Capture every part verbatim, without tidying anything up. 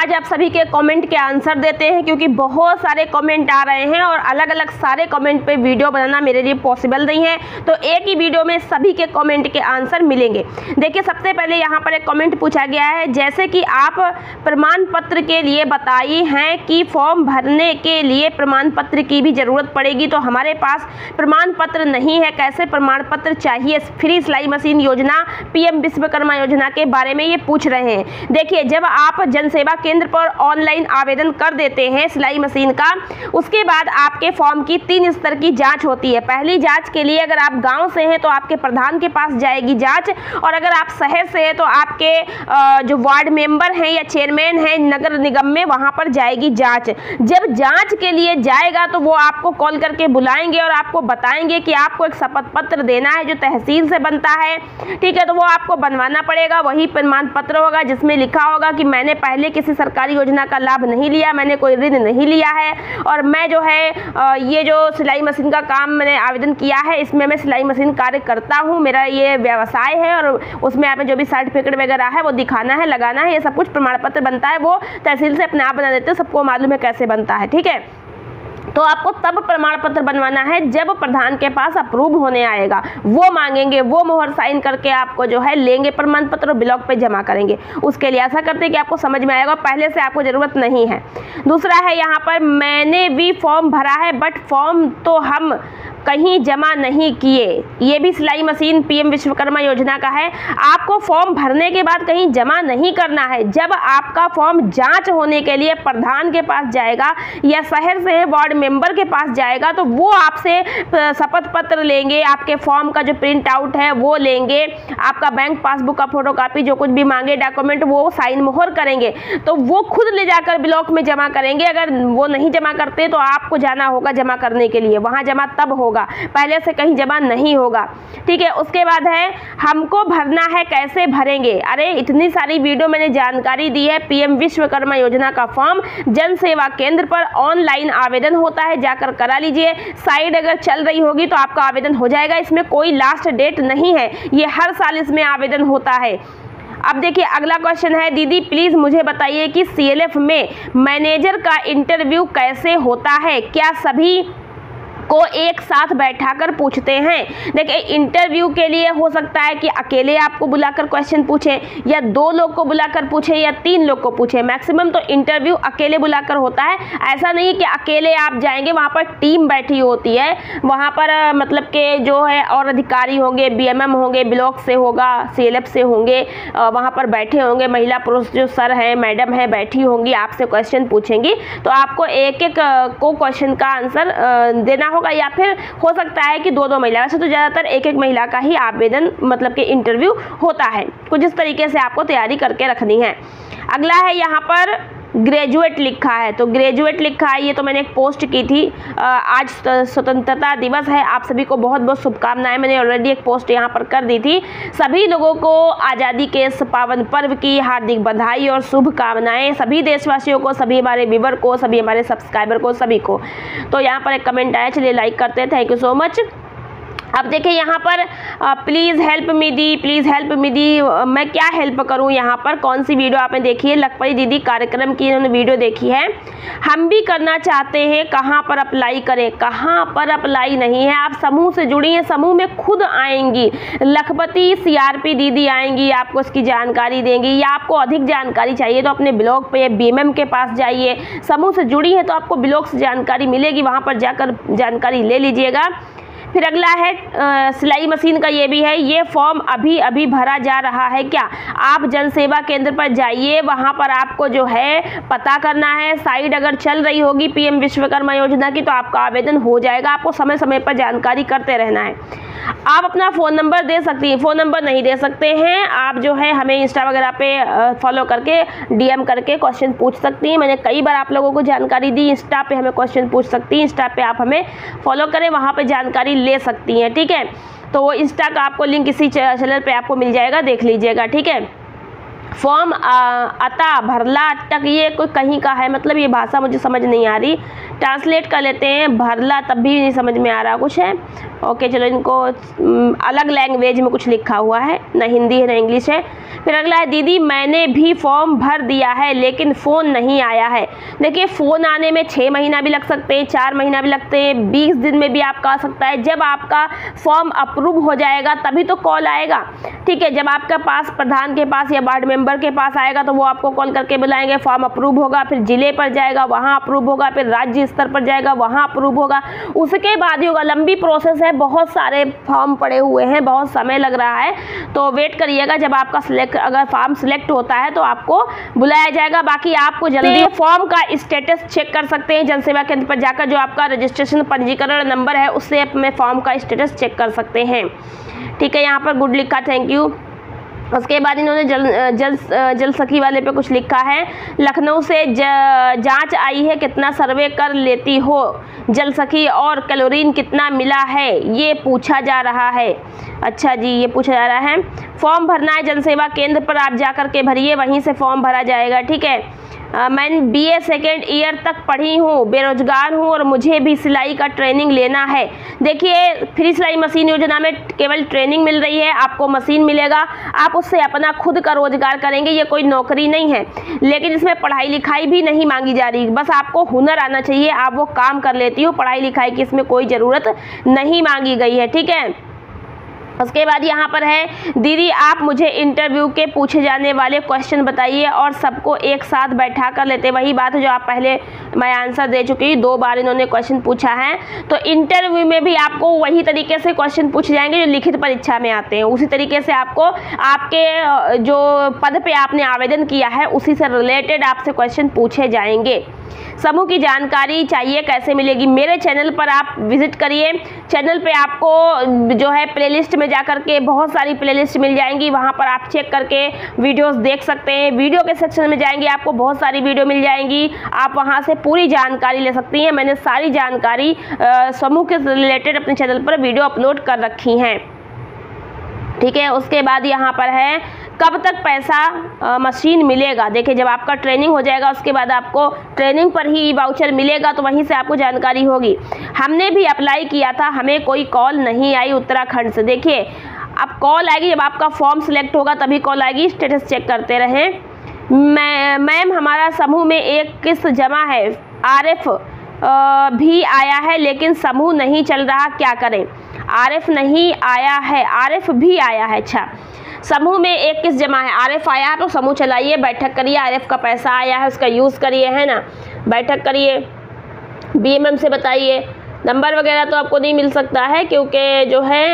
आज आप सभी के कमेंट के आंसर देते हैं, क्योंकि बहुत सारे कमेंट आ रहे हैं और अलग अलग सारे कमेंट पे वीडियो बनाना मेरे लिए पॉसिबल नहीं है, तो एक ही वीडियो में सभी के कमेंट के आंसर मिलेंगे। देखिए, सबसे पहले यहाँ पर एक कमेंट पूछा गया है, जैसे कि आप प्रमाण पत्र के लिए बताई हैं कि फॉर्म भरने के लिए प्रमाण पत्र की भी ज़रूरत पड़ेगी, तो हमारे पास प्रमाण पत्र नहीं है, कैसे प्रमाण पत्र चाहिए? फ्री सिलाई मशीन योजना, पीएम विश्वकर्मा योजना के बारे में ये पूछ रहे हैं। देखिए, जब आप जनसेवा केंद्र पर ऑनलाइन आवेदन कर देते हैं सिलाई मशीन का, उसके बाद आपके फॉर्म की तीन स्तर की जांच होती है। पहली जांच के लिए अगर आप गांव से हैं तो आपके प्रधान के पास जाएगी जांच, और अगर आप शहर से हैं तो आपके जो वार्ड मेंबर हैं या चेयरमैन हैं नगर निगम में, वहां पर जाएगी जांच। जब जांच के लिए जाएगा तो वो आपको कॉल करके बुलाएंगे और आपको बताएंगे कि आपको एक शपथ पत्र देना है जो तहसील से बनता है, ठीक है, तो वो आपको बनवाना पड़ेगा। वही प्रमाण पत्र होगा जिसमें लिखा होगा कि मैंने पहले किसी सरकारी योजना का लाभ नहीं लिया, मैंने कोई ऋण नहीं लिया है, और मैं जो है ये जो सिलाई मशीन का काम मैंने आवेदन किया है इसमें मैं सिलाई मशीन कार्य करता हूँ, मेरा ये व्यवसाय है, और उसमें आपने जो भी सर्टिफिकेट वगैरह है वो दिखाना है, लगाना है, ये सब कुछ प्रमाण पत्र बनता है, वो तहसील से अपने आप बना देते हैं, सबको मालूम है कैसे बनता है, ठीक है। तो आपको तब प्रमाण पत्र बनवाना है जब प्रधान के पास अप्रूव होने आएगा, वो मांगेंगे, वो मोहर साइन करके आपको जो है लेंगे प्रमाण पत्र और ब्लॉक पे जमा करेंगे। उसके लिए ऐसा करते हैं कि आपको समझ में आएगा, पहले से आपको ज़रूरत नहीं है। दूसरा है यहाँ पर, मैंने भी फॉर्म भरा है बट फॉर्म तो हम कहीं जमा नहीं किए, ये भी सिलाई मशीन पीएम विश्वकर्मा योजना का है। आपको फॉर्म भरने के बाद कहीं जमा नहीं करना है, जब आपका फॉर्म जांच होने के लिए प्रधान के पास जाएगा या शहर से वार्ड मेंबर के पास जाएगा तो वो आपसे शपथ पत्र लेंगे, आपके फॉर्म का जो प्रिंट आउट है वो लेंगे, आपका बैंक पासबुक का फोटोकॉपी, जो कुछ भी मांगे डॉक्यूमेंट वो साइन मोहर करेंगे, तो वो खुद ले जाकर ब्लॉक में जमा करेंगे। अगर वो नहीं जमा करते तो आपको जाना होगा जमा करने के लिए, वहाँ जमा तब होगा, पहले से कहीं जमा नहीं होगा, ठीक है। उसके बाद है, हमको भरना है, कैसे भरेंगे? अरे इतनी सारी वीडियो मैंने जानकारी दी है। पीएम विश्वकर्मा योजना का फॉर्म जन सेवा केंद्र पर ऑनलाइन आवेदन होता है, जाकर करा लीजिए। साइट अगर चल रही होगी तो आपका आवेदन हो जाएगा, इसमें कोई लास्ट डेट नहीं है, ये हर साल इसमें आवेदन होता है। अब देखिए, अगला क्वेश्चन है, दीदी प्लीज़ मुझे बताइए कि सीएलएफ में मैनेजर का इंटरव्यू कैसे होता है, क्या सभी को एक साथ बैठाकर पूछते हैं? देखिए, इंटरव्यू के लिए हो सकता है कि अकेले आपको बुलाकर क्वेश्चन पूछें, या दो लोग को बुलाकर पूछें, या तीन लोग को पूछें। मैक्सिमम तो इंटरव्यू अकेले बुलाकर होता है। ऐसा नहीं है कि अकेले आप जाएंगे, वहाँ पर टीम बैठी होती है, वहाँ पर मतलब के जो है और अधिकारी होंगे, बीएमएम होंगे, ब्लॉक से होगा, सीएलएफ से होंगे, वहाँ पर बैठे होंगे, महिला पुरुष जो सर हैं मैडम हैं बैठी होंगी, आपसे क्वेश्चन पूछेंगी, तो आपको एक एक को क्वेश्चन का आंसर देना होगा, या फिर हो सकता है कि दो दो महिला, वैसे तो ज़्यादातर एक एक महिला का ही आवेदन मतलब कि इंटरव्यू होता है। कुछ इस तरीके से आपको तैयारी करके रखनी है। अगला है यहाँ पर, ग्रेजुएट लिखा है, तो ग्रेजुएट लिखा है, ये तो मैंने एक पोस्ट की थी, आज स्वतंत्रता दिवस है, आप सभी को बहुत बहुत शुभकामनाएं। मैंने ऑलरेडी एक पोस्ट यहाँ पर कर दी थी। सभी लोगों को आज़ादी के इस पावन पर्व की हार्दिक बधाई और शुभकामनाएं, सभी देशवासियों को, सभी हमारे व्यूवर को, सभी हमारे सब्सक्राइबर को, सभी को। तो यहाँ पर एक कमेंट आया, चलिए लाइक करते हैं, थैंक यू सो मच। अब देखिए यहाँ पर, प्लीज़ हेल्प मी दी, प्लीज़ हेल्प मी दी, मैं क्या हेल्प करूँ? यहाँ पर कौन सी वीडियो आपने देखी है? लखपरी दीदी कार्यक्रम की इन्होंने वीडियो देखी है। हम भी करना चाहते हैं, कहाँ पर अप्लाई करें? कहाँ पर अप्लाई नहीं है, आप समूह से जुड़ी हैं, समूह में खुद आएंगी लखपति सीआरपी दीदी, आएंगी आपको इसकी जानकारी देंगी, या आपको अधिक जानकारी चाहिए तो अपने ब्लॉग पर बीएमएम के पास जाइए। समूह से जुड़ी है तो आपको ब्लॉग से जानकारी मिलेगी, वहाँ पर जाकर जानकारी ले लीजिएगा। फिर अगला है, सिलाई मशीन का ये भी है, ये फॉर्म अभी अभी भरा जा रहा है क्या? आप जनसेवा केंद्र पर जाइए, वहाँ पर आपको जो है पता करना है, साइट अगर चल रही होगी पीएम विश्वकर्मा योजना की तो आपका आवेदन हो जाएगा। आपको समय समय पर जानकारी करते रहना है। आप अपना फ़ोन नंबर दे सकती हैं, फ़ोन नंबर नहीं दे सकते हैं, आप जो है हमें इंस्टा वगैरह पे फॉलो करके डीएम करके क्वेश्चन पूछ सकती हैं। मैंने कई बार आप लोगों को जानकारी दी, इंस्टा पे हमें क्वेश्चन पूछ सकती हैं, इंस्टा पे आप हमें फॉलो करें, वहाँ पे जानकारी ले सकती हैं, ठीक है। तो वो इंस्टा का आपको लिंक इसी चैनल पे आपको मिल जाएगा, देख लीजिएगा, ठीक है। फॉर्म अता भरला तक, ये कोई कहीं का है, मतलब ये भाषा मुझे समझ नहीं आ रही, ट्रांसलेट कर लेते हैं, भरला तब भी नहीं समझ में आ रहा कुछ है। ओके चलो इनको अलग लैंग्वेज में कुछ लिखा हुआ है, ना हिंदी है ना इंग्लिश है। फिर अगला है दीदी मैंने भी फॉर्म भर दिया है लेकिन फ़ोन नहीं आया है। देखिए फ़ोन आने में छः महीना भी लग सकते हैं, चार महीना भी लगते हैं, बीस दिन में भी आपका आ सकता है। जब आपका फॉर्म अप्रूव हो जाएगा तभी तो कॉल आएगा, ठीक है। जब आपका पास प्रधान के पास या वार्ड मेंबर के पास आएगा तो वो आपको कॉल करके बुलाएंगे, फॉर्म अप्रूव होगा, फिर जिले पर जाएगा वहाँ अप्रूव होगा, फिर राज्य स्तर पर जाएगा वहाँ अप्रूव होगा, उसके बाद ही होगा। लंबी प्रोसेस है, बहुत सारे फॉर्म पड़े हुए हैं, बहुत समय लग रहा है, तो वेट करिएगा। जब आपका सिलेक्ट अगर फॉर्म सिलेक्ट होता है तो आपको बुलाया जाएगा। बाकी आपको जल्दी फॉर्म का स्टेटस चेक कर सकते हैं जन सेवा केंद्र पर जाकर, जो आपका रजिस्ट्रेशन पंजीकरण नंबर है उससे आप में फॉर्म का स्टेटस चेक कर सकते हैं, ठीक है। यहाँ पर गुड लिखा, थैंक यू। उसके बाद इन्होंने जल जल जल सखी वाले पे कुछ लिखा है, लखनऊ से जांच आई है, कितना सर्वे कर लेती हो जल सखी और क्लोरीन कितना मिला है, ये पूछा जा रहा है। अच्छा जी, ये पूछा जा रहा है। फॉर्म भरना है जन सेवा केंद्र पर आप जा कर के भरिए, वहीं से फॉर्म भरा जाएगा, ठीक है। आ, मैं बी ए सेकेंड ईयर तक पढ़ी हूँ, बेरोजगार हूँ और मुझे भी सिलाई का ट्रेनिंग लेना है। देखिए फ्री सिलाई मशीन योजना में केवल ट्रेनिंग मिल रही है, आपको मशीन मिलेगा, आप उससे अपना खुद का रोजगार करेंगे। ये कोई नौकरी नहीं है, लेकिन इसमें पढ़ाई लिखाई भी नहीं मांगी जा रही, बस आपको हुनर आना चाहिए, आप वो काम कर लेती हो, पढ़ाई लिखाई की इसमें कोई ज़रूरत नहीं मांगी गई है, ठीक है। उसके बाद यहाँ पर है दीदी आप मुझे इंटरव्यू के पूछे जाने वाले क्वेश्चन बताइए और सबको एक साथ बैठा कर लेते, वही बात है जो आप पहले मैं आंसर दे चुकी हूँ, दो बार इन्होंने क्वेश्चन पूछा है। तो इंटरव्यू में भी आपको वही तरीके से क्वेश्चन पूछे जाएंगे जो लिखित परीक्षा में आते हैं, उसी तरीके से आपको आपके जो पद पर आपने आवेदन किया है उसी से रिलेटेड आपसे क्वेश्चन पूछे जाएंगे। समूह की जानकारी चाहिए कैसे मिलेगी, मेरे चैनल पर आप विजिट करिए, चैनल पे आपको जो है प्लेलिस्ट में जा कर के बहुत सारी प्लेलिस्ट मिल जाएंगी, वहाँ पर आप चेक करके वीडियोस देख सकते हैं। वीडियो के सेक्शन में जाएंगे आपको बहुत सारी वीडियो मिल जाएंगी, आप वहाँ से पूरी जानकारी ले सकती हैं। मैंने सारी जानकारी समूह के रिलेटेड अपने चैनल पर वीडियो अपलोड कर रखी हैं, ठीक है। उसके बाद यहाँ पर है कब तक पैसा आ, मशीन मिलेगा। देखिए जब आपका ट्रेनिंग हो जाएगा उसके बाद आपको ट्रेनिंग पर ही वाउचर मिलेगा, तो वहीं से आपको जानकारी होगी। हमने भी अप्लाई किया था, हमें कोई कॉल नहीं आई उत्तराखंड से। देखिए अब कॉल आएगी जब आपका फॉर्म सिलेक्ट होगा तभी कॉल आएगी, स्टेटस चेक करते रहें। मैम मैम हमारा समूह में एक किस्त जमा है, आरएफ भी आया है लेकिन समूह नहीं चल रहा, क्या करें। आरएफ नहीं आया है, आरएफ भी आया है, अच्छा। समूह में एक किस्त जमा है, आरएफ आया तो समूह चलाइए, बैठक करिए, आरएफ का पैसा आया है उसका यूज़ करिए, है ना। बैठक करिए, बीएमएम से बताइए, नंबर वगैरह तो आपको नहीं मिल सकता है क्योंकि जो है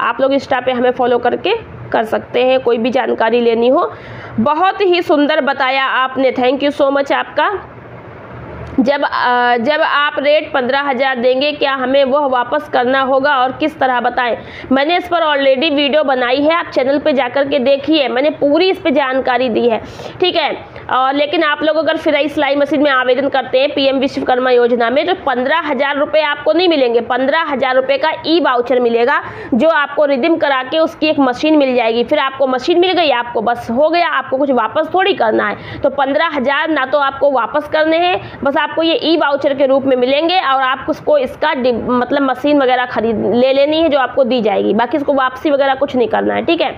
आप लोग इंस्टा पे हमें फॉलो करके कर सकते हैं, कोई भी जानकारी लेनी हो। बहुत ही सुंदर बताया आपने, थैंक यू सो मच आपका। जब जब आप रेट पंद्रह हज़ार देंगे क्या हमें वह वापस करना होगा और किस तरह बताएं। मैंने इस पर ऑलरेडी वीडियो बनाई है, आप चैनल पे जाकर के देखिए, मैंने पूरी इस पे जानकारी दी है, ठीक है। और लेकिन आप लोग अगर फ्री सिलाई मशीन में आवेदन करते हैं पीएम विश्वकर्मा योजना में तो पंद्रह हज़ार रुपये आपको नहीं मिलेंगे, पंद्रह हज़ार रुपये का ई वाउचर मिलेगा जो आपको रिडीम करा के उसकी एक मशीन मिल जाएगी। फिर आपको मशीन मिल गई, आपको बस हो गया, आपको कुछ वापस थोड़ी करना है। तो पंद्रह हज़ार ना तो आपको वापस करने हैं, बस आपको ये ई वाउचर के रूप में मिलेंगे और आपको उसको इसका मतलब मशीन वगैरह खरीद ले लेनी है जो आपको दी जाएगी, बाकी इसको वापसी वगैरह कुछ नहीं करना है, ठीक है।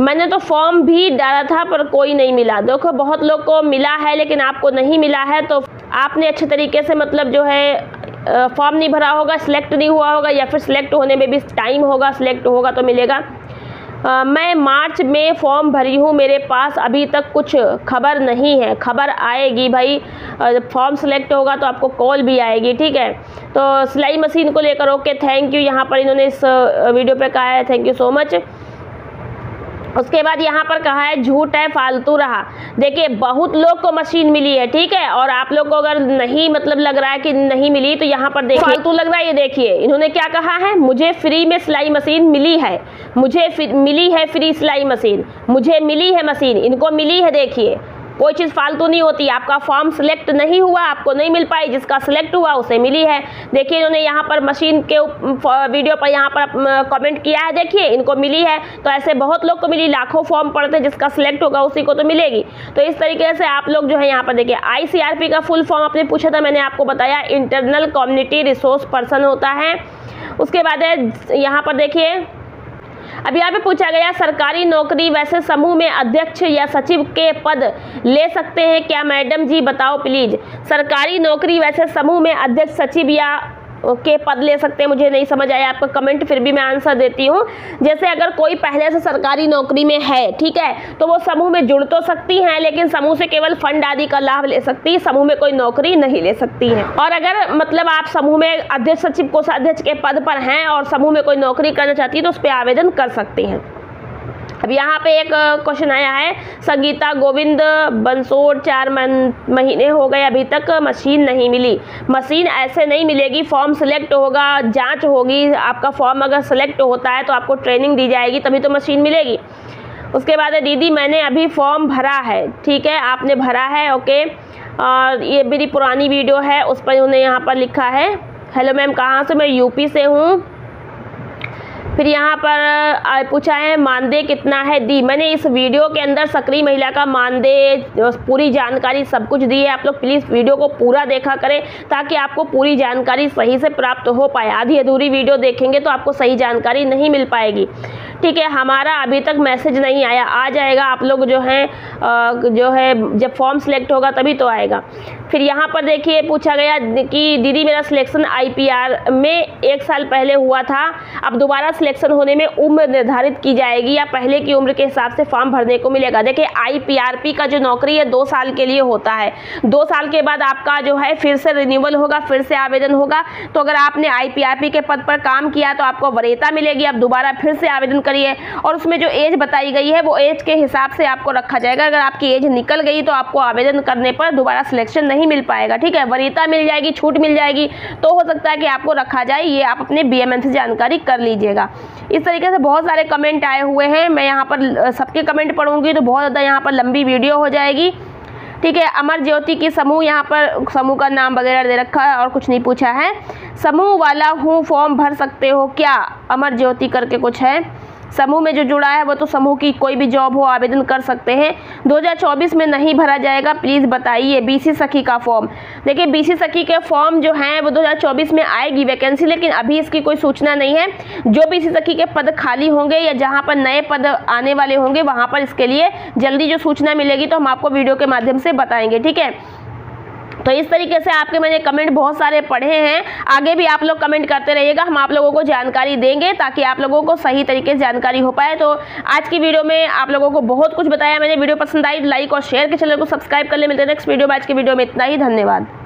मैंने तो फॉर्म भी डाला था पर कोई नहीं मिला। देखो बहुत लोग को मिला है लेकिन आपको नहीं मिला है, तो आपने अच्छे तरीके से मतलब जो है फॉर्म नहीं भरा होगा, सिलेक्ट नहीं हुआ होगा, या फिर सिलेक्ट होने में भी टाइम होगा, सिलेक्ट होगा तो मिलेगा। आ, मैं मार्च में फॉर्म भरी हूँ, मेरे पास अभी तक कुछ खबर नहीं है। खबर आएगी भाई, जब फॉर्म सेलेक्ट होगा तो आपको कॉल भी आएगी, ठीक है। तो सिलाई मशीन को लेकर ओके, थैंक यू। यहाँ पर इन्होंने इस वीडियो पे कहा है, थैंक यू सो मच। उसके बाद यहाँ पर कहा है झूठ है फालतू रहा। देखिए बहुत लोग को मशीन मिली है, ठीक है, और आप लोग को अगर नहीं मतलब लग रहा है कि नहीं मिली तो यहाँ पर देखिए फालतू लग रहा है। ये देखिए इन्होंने क्या कहा है, मुझे फ्री में सिलाई मशीन मिली है, मुझे मिली है फ्री सिलाई मशीन, मुझे मिली है मशीन, इनको मिली है। देखिए कोई चीज़ फालतू नहीं होती, आपका फॉर्म सिलेक्ट नहीं हुआ आपको नहीं मिल पाई, जिसका सिलेक्ट हुआ उसे मिली है। देखिए इन्होंने यहाँ पर मशीन के वीडियो पर यहाँ पर कमेंट किया है, देखिए इनको मिली है, तो ऐसे बहुत लोग को मिली, लाखों फॉर्म पड़ते हैं, जिसका सिलेक्ट होगा उसी को तो मिलेगी। तो इस तरीके से आप लोग जो है यहाँ पर देखिए आई सी आर पी का फुल फॉर्म आपने पूछा था, मैंने आपको बताया इंटरनल कम्युनिटी रिसोर्स पर्सन होता है। उसके बाद है यहाँ पर देखिए, अब यहाँ पे पूछा गया सरकारी नौकरी वैसे समूह में अध्यक्ष या सचिव के पद ले सकते हैं क्या मैडम जी, बताओ प्लीज। सरकारी नौकरी वैसे समूह में अध्यक्ष सचिव या के पद ले सकते हैं, मुझे नहीं समझ आया आपका कमेंट, फिर भी मैं आंसर देती हूँ। जैसे अगर कोई पहले से सरकारी नौकरी में है, ठीक है, तो वो समूह में जुड़ तो सकती हैं, लेकिन समूह से केवल फंड आदि का लाभ ले सकती है, समूह में कोई नौकरी नहीं ले सकती हैं। और अगर मतलब आप समूह में अध्यक्ष सचिव को अध्यक्ष के पद पर हैं और समूह में कोई नौकरी करना चाहती है तो उस पर आवेदन कर सकती हैं। अब यहाँ पे एक क्वेश्चन आया है, संगीता गोविंद बंसोड़, चार महीने हो गए अभी तक मशीन नहीं मिली। मशीन ऐसे नहीं मिलेगी, फॉर्म सिलेक्ट होगा, जांच होगी, आपका फॉर्म अगर सिलेक्ट होता है तो आपको ट्रेनिंग दी जाएगी तभी तो मशीन मिलेगी। उसके बाद दीदी मैंने अभी फॉर्म भरा है, ठीक है आपने भरा है, ओके, और ये मेरी पुरानी वीडियो है उस पर उन्होंने यहाँ पर लिखा है। हेलो मैम कहाँ से, मैं यूपी से हूँ। फिर यहाँ पर पूछा है मानदेय कितना है दी, मैंने इस वीडियो के अंदर सक्रिय महिला का मानदेय पूरी जानकारी सब कुछ दी है, आप लोग प्लीज़ वीडियो को पूरा देखा करें ताकि आपको पूरी जानकारी सही से प्राप्त हो पाए। आधी अधूरी वीडियो देखेंगे तो आपको सही जानकारी नहीं मिल पाएगी, ठीक है। हमारा अभी तक मैसेज नहीं आया, आ जाएगा, आप लोग जो हैं जो है जब फॉर्म सिलेक्ट होगा तभी तो आएगा। फिर यहाँ पर देखिए पूछा गया कि दीदी मेरा सिलेक्शन आईपीआर में एक साल पहले हुआ था, अब दोबारा सिलेक्शन होने में उम्र निर्धारित की जाएगी या पहले की उम्र के हिसाब से फॉर्म भरने को मिलेगा। देखिए आईपीआरपी का जो नौकरी है दो साल के लिए होता है, दो साल के बाद आपका जो है फिर से रिन्यूअल होगा, फिर से आवेदन होगा। तो अगर आपने आईपीआरपी के पद पर काम किया तो आपको वरीयता मिलेगी, आप दोबारा फिर से आवेदन करिए और उसमें जो एज बताई गई है वो एज के हिसाब से आपको रखा जाएगा। अगर आपकी एज निकल गई तो आपको आवेदन करने पर दोबारा सिलेक्शन नहीं मिल पाएगा, ठीक है, वरीयता मिल जाएगी, छूट मिल जाएगी, तो हो सकता है कि आपको रखा जाए। ये आप अपने बीएमएन से जानकारी कर लीजिएगा। इस तरीके से बहुत सारे कमेंट आए हुए हैं, मैं यहाँ पर सबके कमेंट पढ़ूंगी तो बहुत ज़्यादा यहाँ पर लंबी वीडियो हो जाएगी, ठीक है। अमर ज्योति की समूह, यहाँ पर समूह का नाम वगैरह दे रखा है और कुछ नहीं पूछा है। समूह वाला हूँ फॉर्म भर सकते हो क्या, अमर ज्योति करके कुछ है। समूह में जो जुड़ा है वो तो समूह की कोई भी जॉब हो आवेदन कर सकते हैं। दो हज़ार चौबीस में नहीं भरा जाएगा, प्लीज़ बताइए। बीसी सखी का फॉर्म, देखिए बीसी सखी के फॉर्म जो हैं वो दो हज़ार चौबीस में आएगी वैकेंसी, लेकिन अभी इसकी कोई सूचना नहीं है। जो बीसी सखी के पद खाली होंगे या जहां पर नए पद आने वाले होंगे वहाँ पर इसके लिए जल्दी जो सूचना मिलेगी तो हम आपको वीडियो के माध्यम से बताएँगे, ठीक है। तो इस तरीके से आपके मैंने कमेंट बहुत सारे पढ़े हैं, आगे भी आप लोग कमेंट करते रहिएगा, हम आप लोगों को जानकारी देंगे ताकि आप लोगों को सही तरीके से जानकारी हो पाए। तो आज की वीडियो में आप लोगों को बहुत कुछ बताया मैंने, वीडियो पसंद आई लाइक और शेयर के, चैनल को सब्सक्राइब कर ले। मिलते हैं नेक्स्ट वीडियो में, आज की वीडियो में इतना ही, धन्यवाद।